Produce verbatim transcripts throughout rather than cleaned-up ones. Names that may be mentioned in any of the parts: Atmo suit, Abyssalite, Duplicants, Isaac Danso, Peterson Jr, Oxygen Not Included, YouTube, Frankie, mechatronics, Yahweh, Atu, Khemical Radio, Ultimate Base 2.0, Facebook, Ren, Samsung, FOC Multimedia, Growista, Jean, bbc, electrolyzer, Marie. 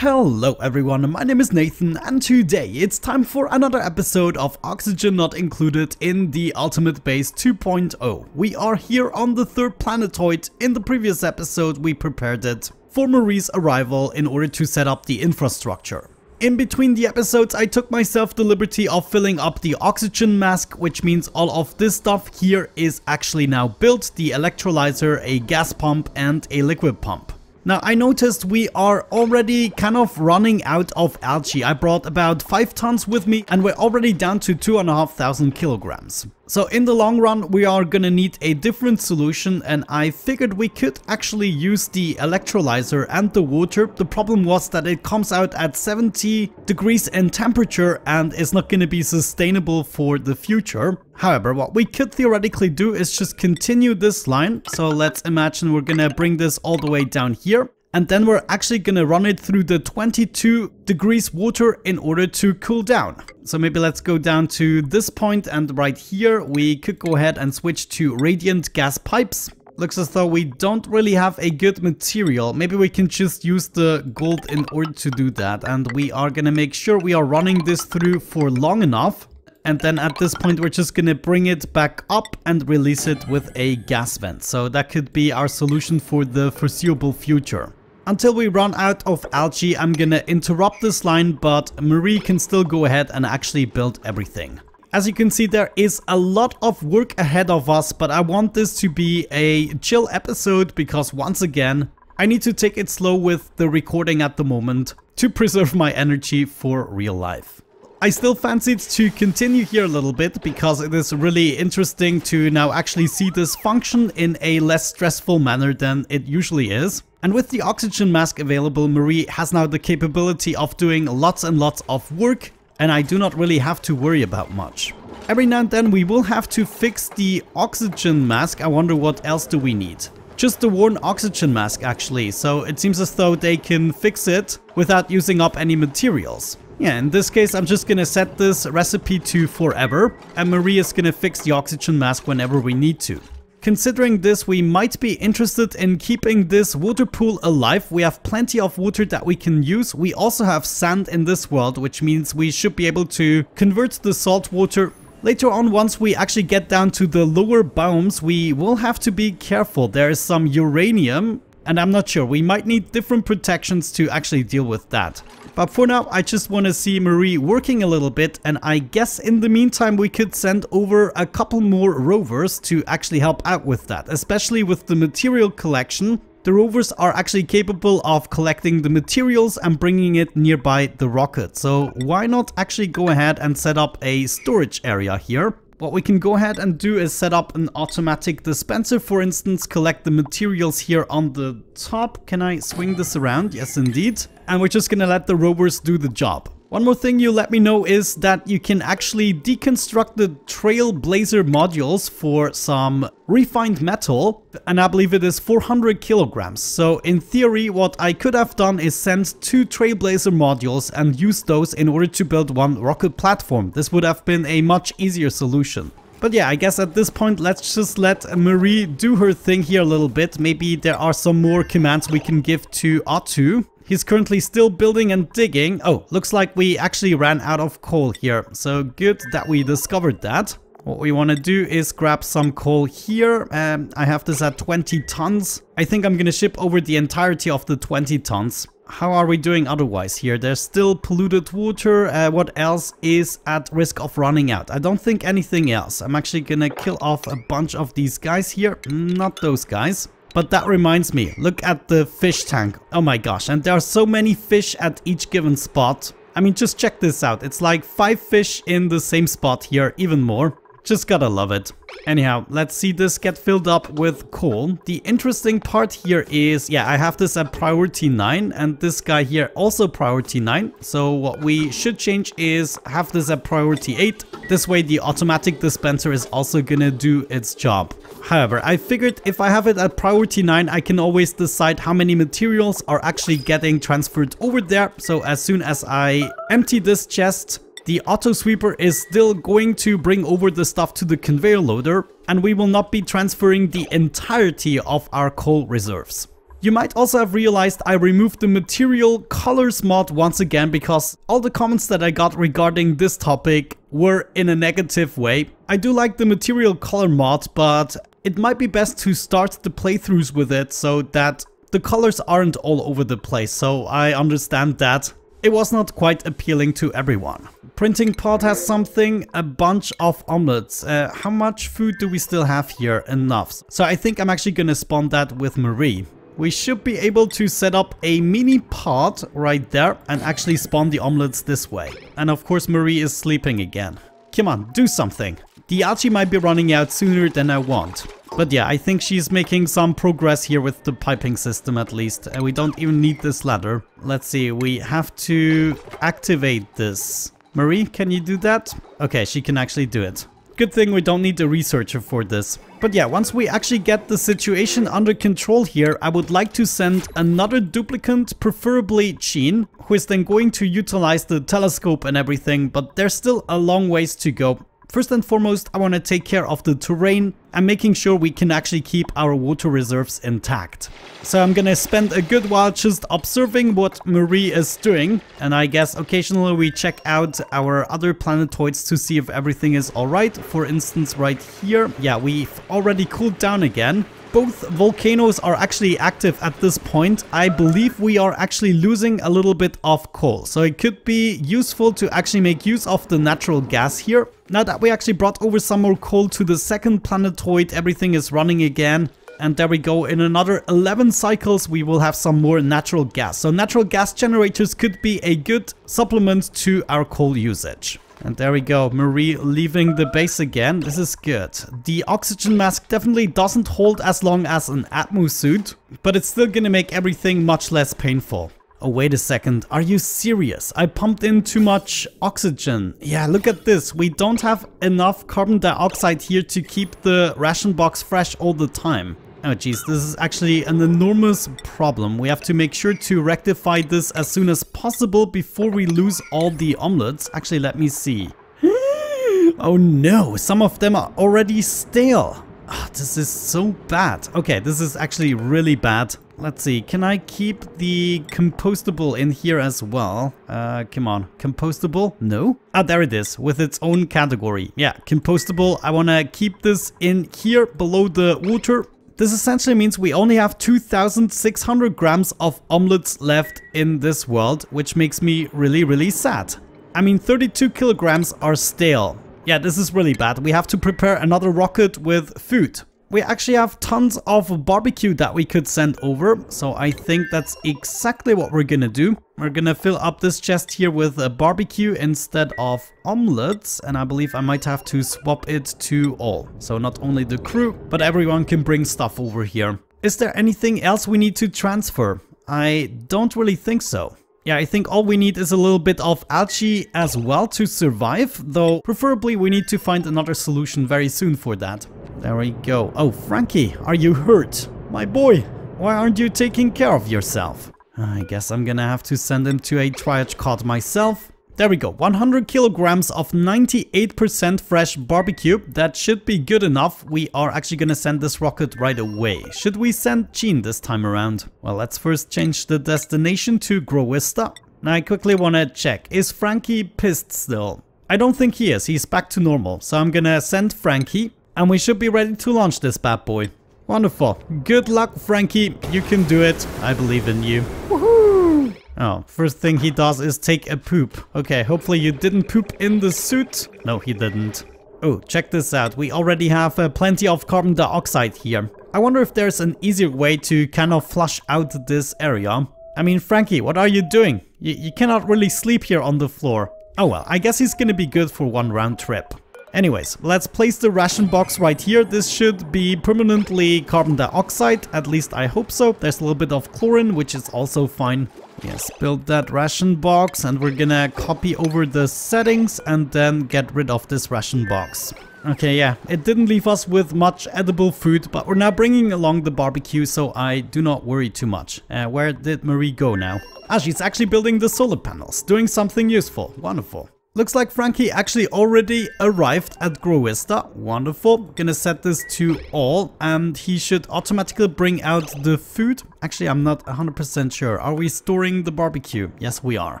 Hello everyone, my name is Nathan and today it's time for another episode of Oxygen Not Included in the Ultimate Base two point oh. We are here on the third planetoid. In the previous episode we prepared it for Marie's arrival in order to set up the infrastructure. In between the episodes I took myself the liberty of filling up the oxygen mask, which means all of this stuff here is actually now built: the electrolyzer, a gas pump and a liquid pump. Now I noticed we are already kind of running out of algae. I brought about five tons with me and we're already down to two thousand five hundred kilograms. So in the long run we are gonna need a different solution, and I figured we could actually use the electrolyzer and the water. The problem was that it comes out at seventy degrees in temperature and is not gonna be sustainable for the future. However, what we could theoretically do is just continue this line. So let's imagine we're gonna bring this all the way down here, and then we're actually gonna run it through the twenty-two degrees water in order to cool down. So maybe let's go down to this point, and right here we could go ahead and switch to radiant gas pipes. Looks as though we don't really have a good material. Maybe we can just use the gold in order to do that, and we are gonna make sure we are running this through for long enough. And then at this point we're just gonna bring it back up and release it with a gas vent. So that could be our solution for the foreseeable future. Until we run out of algae I'm gonna interrupt this line, but Marie can still go ahead and actually build everything. As you can see, there is a lot of work ahead of us, but I want this to be a chill episode because once again I need to take it slow with the recording at the moment to preserve my energy for real life. I still fancied to continue here a little bit because it is really interesting to now actually see this function in a less stressful manner than it usually is. And with the oxygen mask available, Marie has now the capability of doing lots and lots of work, and I do not really have to worry about much. Every now and then we will have to fix the oxygen mask. I wonder what else do we need? Just the worn oxygen mask actually, so it seems as though they can fix it without using up any materials. Yeah, in this case I'm just gonna set this recipe to forever and Marie is gonna fix the oxygen mask whenever we need to. Considering this, we might be interested in keeping this water pool alive. We have plenty of water that we can use. We also have sand in this world, which means we should be able to convert the salt water. Later on, once we actually get down to the lower biomes, we will have to be careful. There is some uranium and I'm not sure, we might need different protections to actually deal with that. But for now, I just want to see Marie working a little bit, and I guess in the meantime we could send over a couple more rovers to actually help out with that, especially with the material collection. The rovers are actually capable of collecting the materials and bringing it nearby the rocket, so why not actually go ahead and set up a storage area here. What we can go ahead and do is set up an automatic dispenser, for instance, collect the materials here on the top. Can I swing this around? Yes, indeed. And we're just gonna let the rovers do the job. One more thing you let me know is that you can actually deconstruct the trailblazer modules for some refined metal, and I believe it is four hundred kilograms. So in theory, what I could have done is send two trailblazer modules and use those in order to build one rocket platform. This would have been a much easier solution. But yeah, I guess at this point let's just let Marie do her thing here a little bit. Maybe there are some more commands we can give to Atu. He's currently still building and digging. Oh, looks like we actually ran out of coal here. So good that we discovered that. What we want to do is grab some coal here. Um, I have this at twenty tons. I think I'm going to ship over the entirety of the twenty tons. How are we doing otherwise here? There's still polluted water. Uh, what else is at risk of running out? I don't think anything else. I'm actually going to kill off a bunch of these guys here. Not those guys. But that reminds me, look at the fish tank. Oh my gosh, and there are so many fish at each given spot. I mean, just check this out. It's like five fish in the same spot here, even more. Just gotta love it. Anyhow, let's see this get filled up with coal. The interesting part here is, yeah, I have this at priority nine and this guy here also priority nine. So what we should change is have this at priority eight. This way the automatic dispenser is also gonna do its job. However, I figured if I have it at priority nine, I can always decide how many materials are actually getting transferred over there. So as soon as I empty this chest, the auto sweeper is still going to bring over the stuff to the conveyor loader, and we will not be transferring the entirety of our coal reserves. You might also have realized I removed the material colors mod once again because all the comments that I got regarding this topic were in a negative way. I do like the material color mod, but it might be best to start the playthroughs with it so that the colors aren't all over the place, so I understand that it was not quite appealing to everyone. Printing pot has something, a bunch of omelets. Uh, how much food do we still have here? Enough. So I think I'm actually gonna spawn that with Marie. We should be able to set up a mini pod right there and actually spawn the omelets this way. And of course Marie is sleeping again. Come on, do something. The Achi might be running out sooner than I want. But yeah, I think she's making some progress here with the piping system at least. And we don't even need this ladder. Let's see, we have to activate this. Marie, can you do that? Okay, she can actually do it. Good thing we don't need a researcher for this. But yeah, once we actually get the situation under control here, I would like to send another duplicant, preferably Jean, who is then going to utilize the telescope and everything, but there's still a long ways to go. First and foremost, I want to take care of the terrain and making sure we can actually keep our water reserves intact. So I'm gonna spend a good while just observing what Marie is doing, and I guess occasionally we check out our other planetoids to see if everything is alright. For instance, right here, yeah, we've already cooled down again. Both volcanoes are actually active at this point. I believe we are actually losing a little bit of coal, so it could be useful to actually make use of the natural gas here. Now that we actually brought over some more coal to the second planetoid, everything is running again. And there we go, in another eleven cycles we will have some more natural gas. So natural gas generators could be a good supplement to our coal usage. And there we go, Marie leaving the base again. This is good. The oxygen mask definitely doesn't hold as long as an Atmo suit, but it's still gonna make everything much less painful. Oh, wait a second. Are you serious? I pumped in too much oxygen. Yeah, look at this. We don't have enough carbon dioxide here to keep the ration box fresh all the time. Oh geez, this is actually an enormous problem. We have to make sure to rectify this as soon as possible before we lose all the omelets. Actually, let me see. Oh no, some of them are already stale. Oh, this is so bad. Okay, this is actually really bad. Let's see, can I keep the compostable in here as well? Uh, come on, compostable? No? Ah, there it is, with its own category. Yeah, compostable. I wanna keep this in here below the water. This essentially means we only have two thousand six hundred grams of omelets left in this world, which makes me really, really sad. I mean, thirty-two kilograms are stale. Yeah, this is really bad. We have to prepare another rocket with food. We actually have tons of barbecue that we could send over, so I think that's exactly what we're gonna do. We're gonna fill up this chest here with a barbecue instead of omelets, and I believe I might have to swap it to all. So not only the crew, but everyone can bring stuff over here. Is there anything else we need to transfer? I don't really think so. Yeah, I think all we need is a little bit of algae as well to survive, though preferably we need to find another solution very soon for that. There we go. Oh, Frankie, are you hurt? My boy, why aren't you taking care of yourself? I guess I'm gonna have to send him to a triage cot myself. There we go, one hundred kilograms of ninety-eight percent fresh barbecue. That should be good enough. We are actually gonna send this rocket right away. Should we send Jean this time around? Well, let's first change the destination to Growista. Now I quickly wanna check, is Frankie pissed still? I don't think he is, he's back to normal. So I'm gonna send Frankie and we should be ready to launch this bad boy. Wonderful. Good luck, Frankie. You can do it. I believe in you. Woohoo! Oh, first thing he does is take a poop. Okay, hopefully you didn't poop in the suit. No, he didn't. Oh, check this out. We already have uh, plenty of carbon dioxide here. I wonder if there's an easier way to kind of flush out this area. I mean, Frankie, what are you doing? You, you cannot really sleep here on the floor. Oh well, I guess he's gonna be good for one round trip. Anyways, let's place the ration box right here. This should be permanently carbon dioxide, at least I hope so. There's a little bit of chlorine, which is also fine. Yes, build that ration box and we're gonna copy over the settings and then get rid of this ration box. Okay, yeah, it didn't leave us with much edible food, but we're now bringing along the barbecue, so I do not worry too much. Uh, where did Marie go now? Ah, she's actually building the solar panels, doing something useful. Wonderful. Looks like Frankie actually already arrived at Growista. Wonderful. Gonna set this to all and he should automatically bring out the food. Actually, I'm not one hundred percent sure. Are we storing the barbecue? Yes, we are.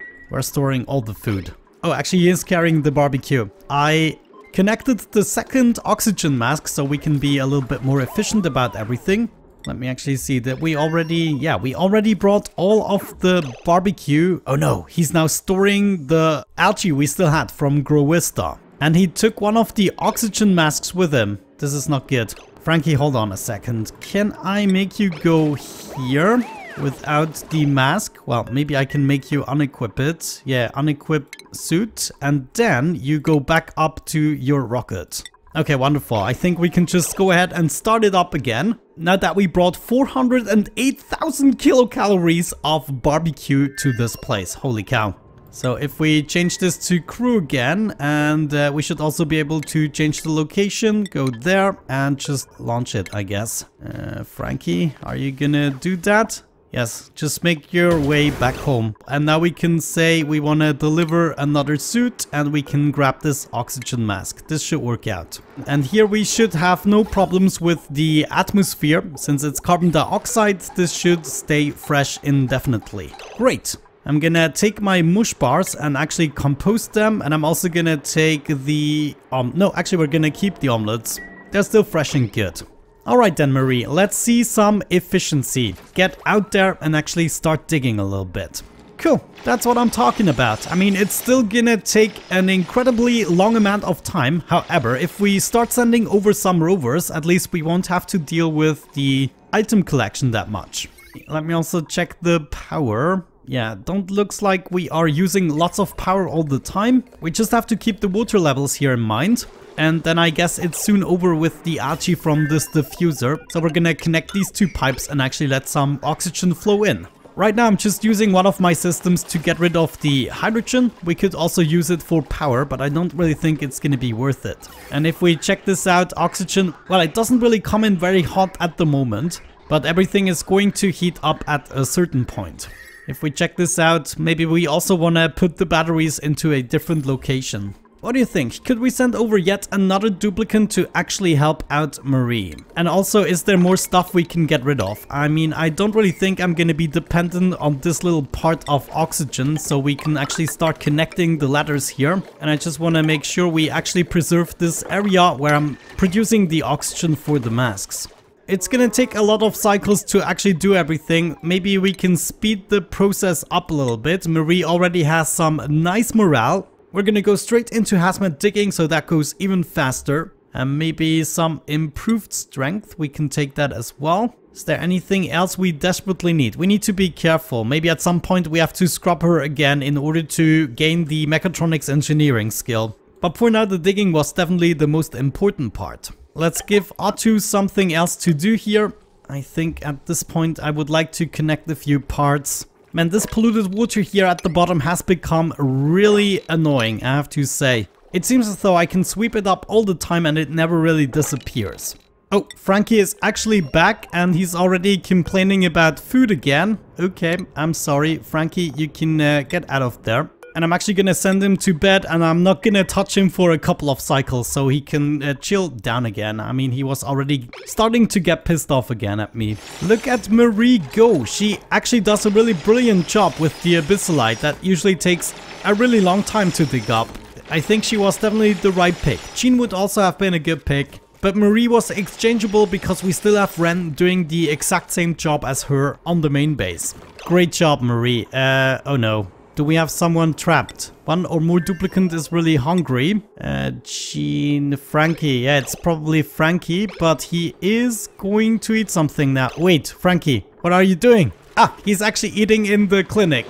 We're storing all the food. Oh, actually he is carrying the barbecue. I connected the second oxygen mask so we can be a little bit more efficient about everything. Let me actually see that we already, yeah, we already brought all of the barbecue. Oh no, he's now storing the algae we still had from Growista. And he took one of the oxygen masks with him. This is not good. Frankie, hold on a second. Can I make you go here without the mask? Well, maybe I can make you unequip it. Yeah, unequip suit. And then you go back up to your rocket. Okay, wonderful. I think we can just go ahead and start it up again. Now that we brought four hundred eight thousand kilocalories of barbecue to this place. Holy cow. So if we change this to crew again, and uh, we should also be able to change the location, go there and just launch it, I guess. Uh, Frankie, are you gonna do that? Yes, just make your way back home. And now we can say we want to deliver another suit and we can grab this oxygen mask. This should work out. And here we should have no problems with the atmosphere. Since it's carbon dioxide, this should stay fresh indefinitely. Great. I'm gonna take my mush bars and actually compost them. And I'm also gonna take the... Um, no, actually we're gonna keep the omelets. They're still fresh and good. Alright then, Marie, let's see some efficiency. Get out there and actually start digging a little bit. Cool, that's what I'm talking about. I mean, it's still gonna take an incredibly long amount of time. However, if we start sending over some rovers, at least we won't have to deal with the item collection that much. Let me also check the power. Yeah, don't looks like we are using lots of power all the time. We just have to keep the water levels here in mind. And then I guess it's soon over with the algae from this diffuser. So we're gonna connect these two pipes and actually let some oxygen flow in. Right now I'm just using one of my systems to get rid of the hydrogen. We could also use it for power, but I don't really think it's gonna be worth it. And if we check this out, oxygen, well, it doesn't really come in very hot at the moment, but everything is going to heat up at a certain point. If we check this out, maybe we also wanna put the batteries into a different location. What do you think? Could we send over yet another duplicant to actually help out Marie? And also, is there more stuff we can get rid of? I mean, I don't really think I'm gonna be dependent on this little part of oxygen, so we can actually start connecting the ladders here. And I just wanna make sure we actually preserve this area where I'm producing the oxygen for the masks. It's gonna take a lot of cycles to actually do everything. Maybe we can speed the process up a little bit. Marie already has some nice morale. We're gonna go straight into hazmat digging, so that goes even faster. And maybe some improved strength, we can take that as well. Is there anything else we desperately need? We need to be careful. Maybe at some point we have to scrub her again in order to gain the mechatronics engineering skill. But for now, the digging was definitely the most important part. Let's give Atu something else to do here. I think at this point I would like to connect a few parts. Man, this polluted water here at the bottom has become really annoying, I have to say. It seems as though I can sweep it up all the time and it never really disappears. Oh, Frankie is actually back and he's already complaining about food again. Okay, I'm sorry. Frankie, you can uh, get out of there. And I'm actually gonna send him to bed and I'm not gonna touch him for a couple of cycles so he can uh, chill down again. I mean, he was already starting to get pissed off again at me. Look at Marie go. She actually does a really brilliant job with the Abyssalite that usually takes a really long time to dig up. I think she was definitely the right pick. Jean would also have been a good pick. But Marie was exchangeable because we still have Ren doing the exact same job as her on the main base. Great job, Marie. Uh, oh no. Do we have someone trapped? One or more duplicant is really hungry. Uh, Jean, Frankie. Yeah, it's probably Frankie, but he is going to eat something now. Wait, Frankie, what are you doing? Ah, he's actually eating in the clinic.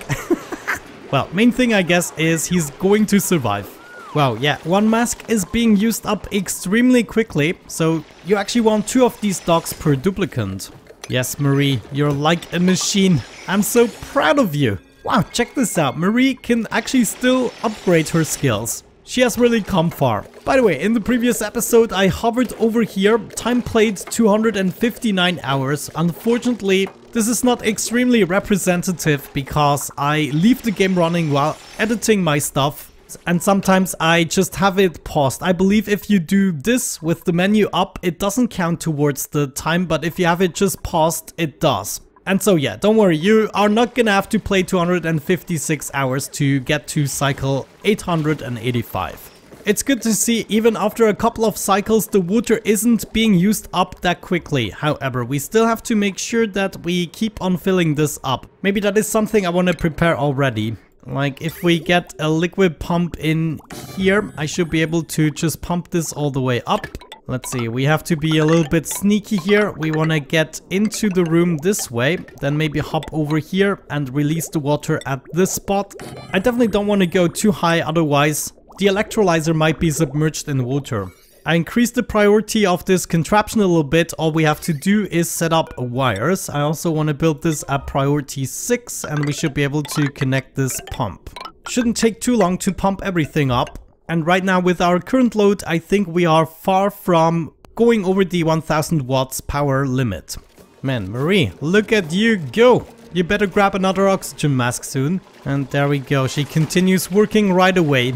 Well, main thing, I guess, is he's going to survive. Wow, yeah, one mask is being used up extremely quickly. So you actually want two of these dogs per duplicant. Yes, Marie, you're like a machine. I'm so proud of you. Wow, check this out. Marie can actually still upgrade her skills. She has really come far. By the way, in the previous episode, I hovered over here. Time played two hundred fifty-nine hours. Unfortunately, this is not extremely representative because I leave the game running while editing my stuff. and sometimes I just have it paused. I believe if you do this with the menu up, it doesn't count towards the time, but if you have it just paused, it does. And so yeah, don't worry, you are not gonna have to play two hundred fifty-six hours to get to cycle eight hundred eighty-five. It's good to see even after a couple of cycles the water isn't being used up that quickly. However, we still have to make sure that we keep on filling this up. Maybe that is something I want to prepare already. Like if we get a liquid pump in here, I should be able to just pump this all the way up. Let's see, we have to be a little bit sneaky here. We want to get into the room this way, then maybe hop over here and release the water at this spot. I definitely don't want to go too high, otherwise the electrolyzer might be submerged in water. I increased the priority of this contraption a little bit. All we have to do is set up wires. I also want to build this at priority six and we should be able to connect this pump. Shouldn't take too long to pump everything up. And right now with our current load, I think we are far from going over the one thousand watts power limit. Man, Marie, look at you go! You better grab another oxygen mask soon. And there we go, she continues working right away.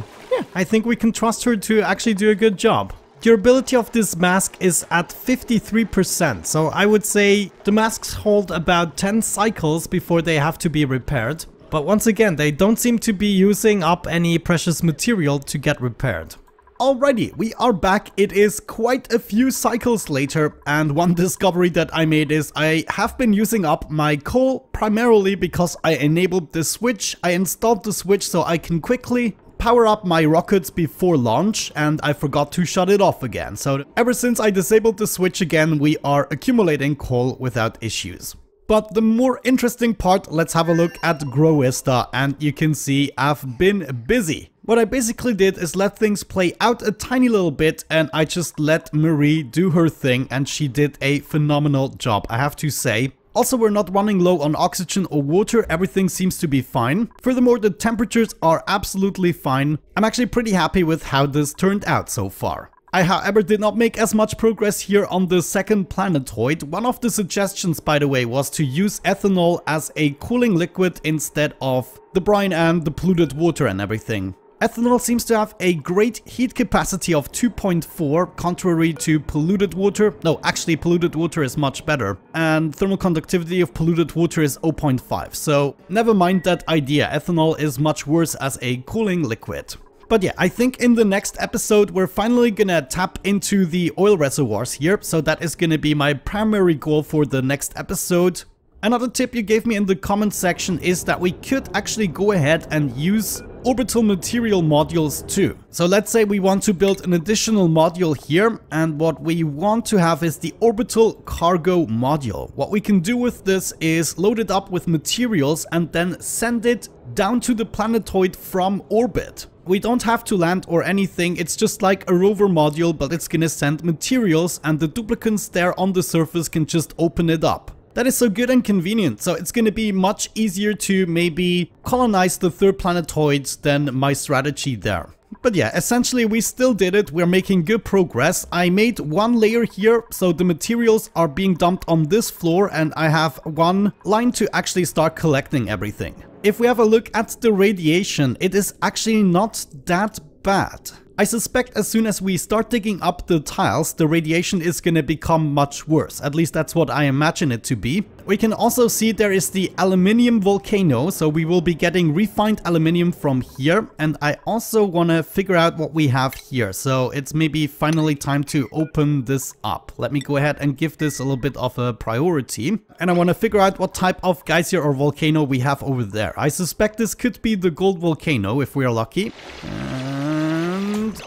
I think we can trust her to actually do a good job. Durability of this mask is at fifty-three percent, so I would say the masks hold about ten cycles before they have to be repaired. But once again, they don't seem to be using up any precious material to get repaired. Alrighty, we are back. It is quite a few cycles later, and one discovery that I made is I have been using up my coal primarily because I enabled the switch. I installed the switch so I can quickly power up my rockets before launch, and I forgot to shut it off again. So ever since I disabled the switch again, we are accumulating coal without issues. But the more interesting part, let's have a look at Growista, and you can see I've been busy. What I basically did is let things play out a tiny little bit, and I just let Marie do her thing, and she did a phenomenal job, I have to say. Also, we're not running low on oxygen or water, everything seems to be fine. Furthermore, the temperatures are absolutely fine. I'm actually pretty happy with how this turned out so far. I, however, did not make as much progress here on the second planetoid. One of the suggestions, by the way, was to use ethanol as a cooling liquid instead of the brine and the polluted water and everything. Ethanol seems to have a great heat capacity of two point four, contrary to polluted water. No, actually polluted water is much better. And thermal conductivity of polluted water is zero point five. So never mind that idea. Ethanol is much worse as a cooling liquid. But yeah, I think in the next episode, we're finally gonna tap into the oil reservoirs here. So that is gonna be my primary goal for the next episode. Another tip you gave me in the comment section is that we could actually go ahead and use orbital material modules too. So let's say we want to build an additional module here, and what we want to have is the orbital cargo module. What we can do with this is load it up with materials and then send it down to the planetoid from orbit. We don't have to land or anything, it's just like a rover module, but it's gonna send materials and the duplicants there on the surface can just open it up. That is so good and convenient, so it's going to be much easier to maybe colonize the third planetoid than my strategy there. But yeah, essentially we still did it, we're making good progress. I made one layer here, so the materials are being dumped on this floor and I have one line to actually start collecting everything. If we have a look at the radiation, it is actually not that bad. I suspect as soon as we start digging up the tiles, the radiation is gonna become much worse. At least that's what I imagine it to be. We can also see there is the aluminium volcano, so we will be getting refined aluminium from here. And I also wanna figure out what we have here. So it's maybe finally time to open this up. Let me go ahead and give this a little bit of a priority. And I wanna figure out what type of geyser or volcano we have over there. I suspect this could be the gold volcano if we are lucky. Uh,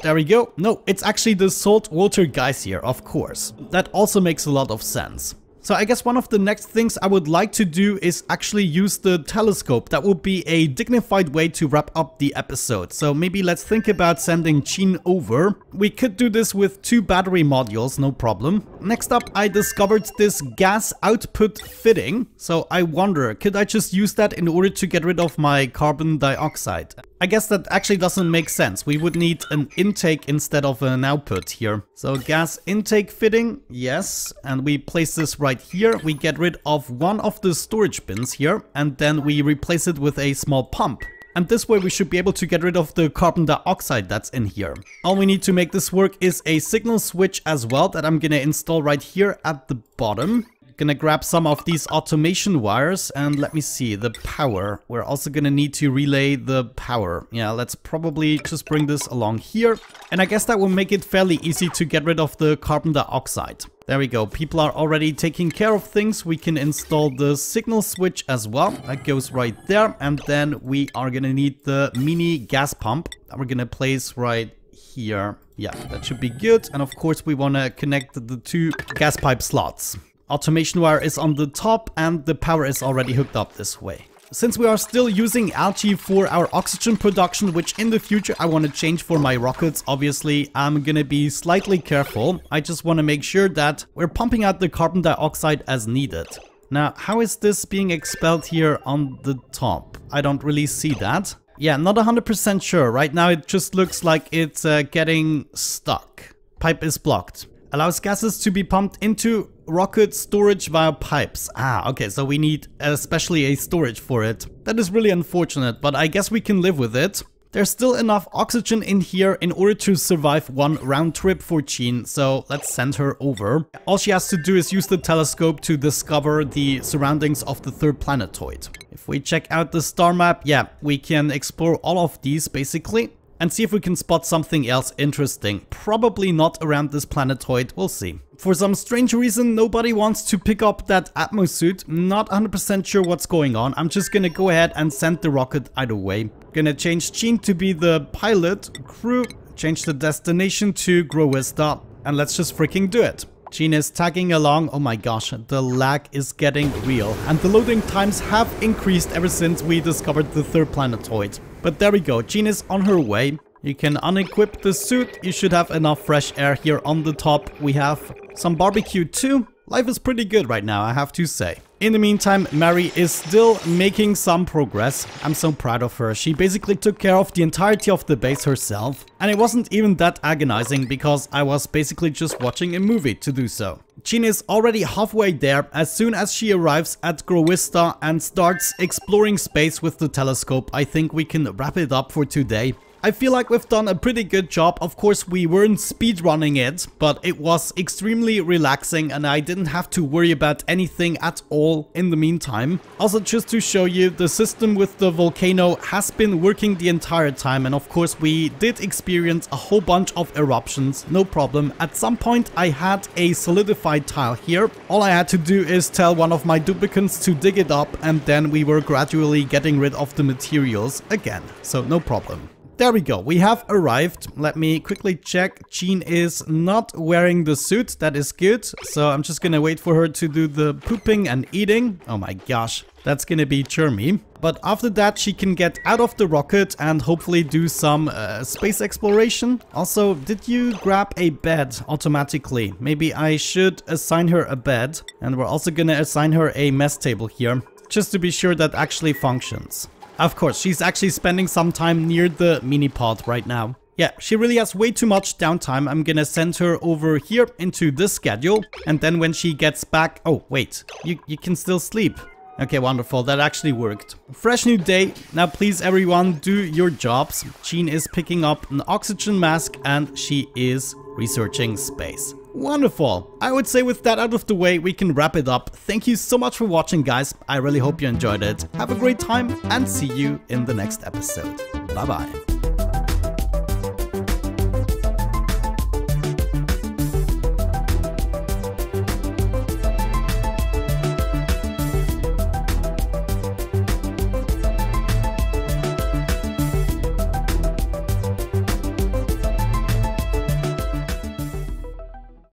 There we go. No, it's actually the salt water geyser, of course. That also makes a lot of sense. So I guess one of the next things I would like to do is actually use the telescope. That would be a dignified way to wrap up the episode. So maybe let's think about sending Jean over. We could do this with two battery modules, no problem. Next up, I discovered this gas output fitting. So I wonder, could I just use that in order to get rid of my carbon dioxide? I guess that actually doesn't make sense. We would need an intake instead of an output here. So gas intake fitting, yes. And we place this right here. We get rid of one of the storage bins here and then we replace it with a small pump. and this way we should be able to get rid of the carbon dioxide that's in here. All we need to make this work is a signal switch as well that I'm gonna install right here at the bottom. Gonna grab some of these automation wires and let me see, the power. We're also gonna need to relay the power. Yeah, let's probably just bring this along here. And I guess that will make it fairly easy to get rid of the carbon dioxide. There we go, people are already taking care of things. We can install the signal switch as well. That goes right there. And then we are gonna need the mini gas pump that we're gonna place right here. Yeah, that should be good. And of course we wanna connect the two gas pipe slots. Automation wire is on the top and the power is already hooked up this way. Since we are still using algae for our oxygen production, which in the future I want to change for my rockets, obviously, I'm gonna be slightly careful. I just want to make sure that we're pumping out the carbon dioxide as needed. Now, how is this being expelled here on the top? I don't really see that. Yeah, not one hundred percent sure. Right now it just looks like it's uh, getting stuck. Pipe is blocked. Allows gases to be pumped into rocket storage via pipes. Ah, okay, so we need especially a storage for it. That is really unfortunate, but I guess we can live with it. There's still enough oxygen in here in order to survive one round trip for Jean, so let's send her over. All she has to do is use the telescope to discover the surroundings of the third planetoid. If we check out the star map, yeah, we can explore all of these basically and see if we can spot something else interesting. Probably not around this planetoid, we'll see. For some strange reason, nobody wants to pick up that Atmo suit. Not one hundred percent sure what's going on. I'm just gonna go ahead and send the rocket either way. Gonna change Jean to be the pilot crew, change the destination to Growista, and let's just freaking do it. Jean is tagging along. Oh my gosh, the lag is getting real. And the loading times have increased ever since we discovered the third planetoid. But there we go, Jean is on her way. You can unequip the suit. You should have enough fresh air here on the top. We have some barbecue too. Life is pretty good right now, I have to say. In the meantime, Marie is still making some progress. I'm so proud of her. She basically took care of the entirety of the base herself. And it wasn't even that agonizing because I was basically just watching a movie to do so. Jean is already halfway there as soon as she arrives at Growista and starts exploring space with the telescope. I think we can wrap it up for today. I feel like we've done a pretty good job. Of course, we weren't speedrunning it, but it was extremely relaxing and I didn't have to worry about anything at all in the meantime. Also, just to show you, the system with the volcano has been working the entire time and of course we did experience a whole bunch of eruptions, no problem. At some point I had a solidified tile here. All I had to do is tell one of my duplicants to dig it up and then we were gradually getting rid of the materials again, so no problem. There we go, we have arrived. Let me quickly check. Jean is not wearing the suit, that is good. So I'm just gonna wait for her to do the pooping and eating. Oh my gosh, that's gonna be churmy. But after that she can get out of the rocket and hopefully do some uh, space exploration. Also, did you grab a bed automatically? Maybe I should assign her a bed. And we're also gonna assign her a mess table here, just to be sure that actually functions. Of course, she's actually spending some time near the mini pod right now. Yeah, she really has way too much downtime. I'm gonna send her over here into this schedule. And then when she gets back... Oh, wait. You, you can still sleep. Okay, wonderful. That actually worked. Fresh new day. Now, please, everyone, do your jobs. Jean is picking up an oxygen mask and she is researching space. Wonderful. I would say with that out of the way, we can wrap it up. Thank you so much for watching, guys. I really hope you enjoyed it. Have a great time and see you in the next episode. Bye-bye.